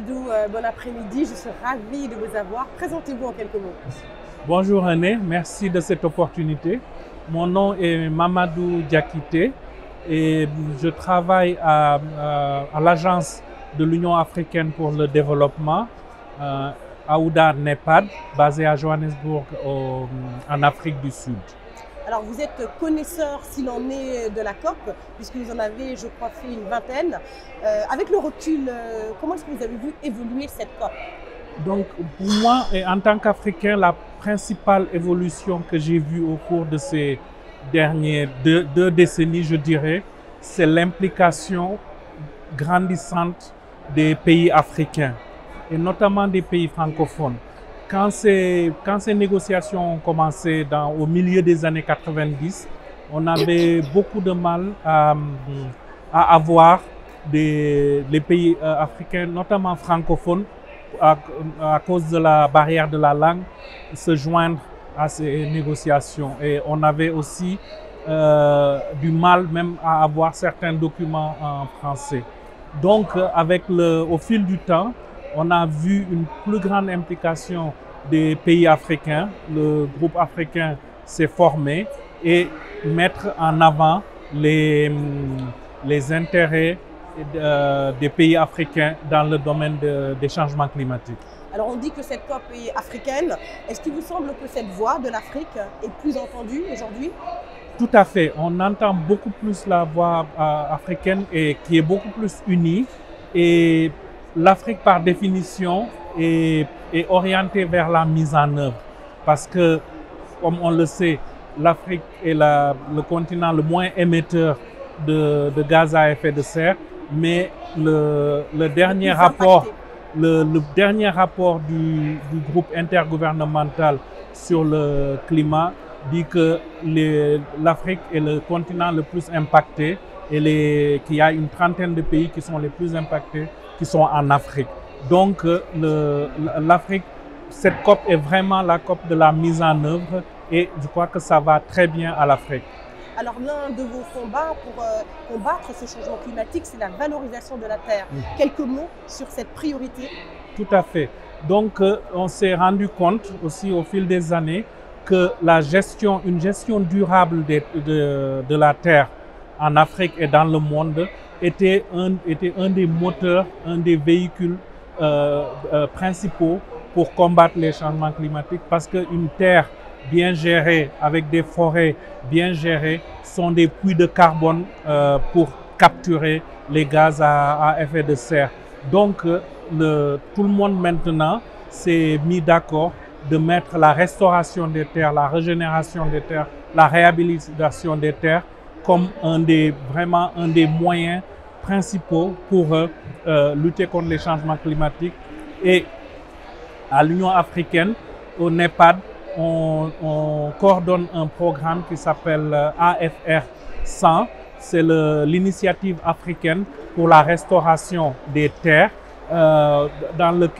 Mamadou, bon après-midi, je suis ravie de vous avoir. Présentez-vous en quelques mots. Bonjour Renée, merci de cette opportunité. Mon nom est Mamadou Diakhité et je travaille à l'agence de l'Union africaine pour le développement, AUDA NEPAD, basée à Johannesburg en Afrique du Sud. Alors vous êtes connaisseur, s'il en est, de la COP, puisque vous en avez, je crois, fait une vingtaine. Avec le recul, comment est-ce que vous avez vu évoluer cette COP? Donc pour moi, et en tant qu'Africain, la principale évolution que j'ai vue au cours de ces dernières deux décennies, je dirais, c'est l'implication grandissante des pays africains, et notamment des pays francophones. Quand ces négociations ont commencé au milieu des années 90, on avait beaucoup de mal à avoir les pays africains, notamment francophones, à cause de la barrière de la langue, se joindre à ces négociations. Et on avait aussi du mal même à avoir certains documents en français. Donc, au fil du temps, on a vu une plus grande implication des pays africains. Le groupe africain s'est formé et mettre en avant les intérêts des pays africains dans le domaine des changements climatiques. Alors on dit que cette COP est africaine. Est-ce qu'il vous semble que cette voix de l'Afrique est plus entendue aujourd'hui? Tout à fait. On entend beaucoup plus la voix africaine et qui est beaucoup plus unie. Et l'Afrique, par définition, est orientée vers la mise en œuvre parce que, comme on le sait, l'Afrique est le continent le moins émetteur de gaz à effet de serre, mais le dernier rapport du groupe intergouvernemental sur le climat dit que l'Afrique est le continent le plus impacté et qu'il y a une trentaine de pays qui sont les plus impactés, qui sont en Afrique. Donc l'Afrique, cette COP est vraiment la COP de la mise en œuvre et je crois que ça va très bien à l'Afrique. Alors l'un de vos combats pour combattre ce changement climatique, c'est la valorisation de la terre. Oui. Quelques mots sur cette priorité? Tout à fait. Donc on s'est rendu compte aussi au fil des années que une gestion durable de la terre en Afrique et dans le monde était un des moteurs, un des véhicules principaux pour combattre les changements climatiques parce qu'une terre bien gérée, avec des forêts bien gérées, sont des puits de carbone pour capturer les gaz à effet de serre. Donc tout le monde maintenant s'est mis d'accord de mettre la restauration des terres, la régénération des terres, la réhabilitation des terres comme vraiment un des moyens principaux pour lutter contre les changements climatiques. Et à l'Union africaine, au NEPAD, on coordonne un programme qui s'appelle AFR-100. C'est l'initiative africaine pour la restauration des terres dans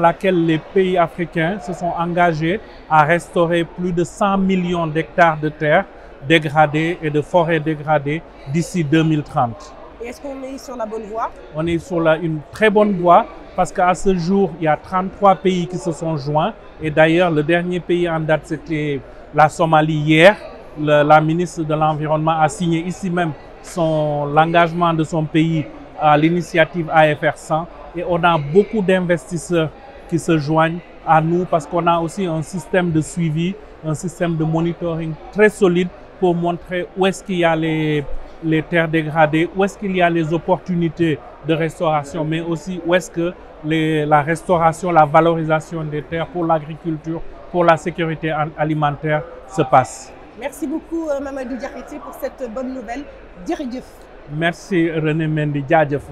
laquelle les pays africains se sont engagés à restaurer plus de 100 millions d'hectares de terres dégradées et de forêts dégradées d'ici 2030. Et est-ce qu'on est sur la bonne voie? On est sur une très bonne voie parce qu'à ce jour, il y a 33 pays qui se sont joints. Et d'ailleurs, le dernier pays en date, c'était la Somalie hier. La ministre de l'Environnement a signé ici même l'engagement de son pays à l'initiative AFR-100. Et on a beaucoup d'investisseurs qui se joignent à nous parce qu'on a aussi un système de suivi, un système de monitoring très solide pour montrer où est-ce qu'il y a les terres dégradées, où est-ce qu'il y a les opportunités de restauration, mais aussi où est-ce que la restauration, la valorisation des terres pour l'agriculture, pour la sécurité alimentaire se passe. Merci beaucoup Mamadou Diakhité pour cette bonne nouvelle. Dieredieuf. Merci Renée Mendy. Dieredieuf.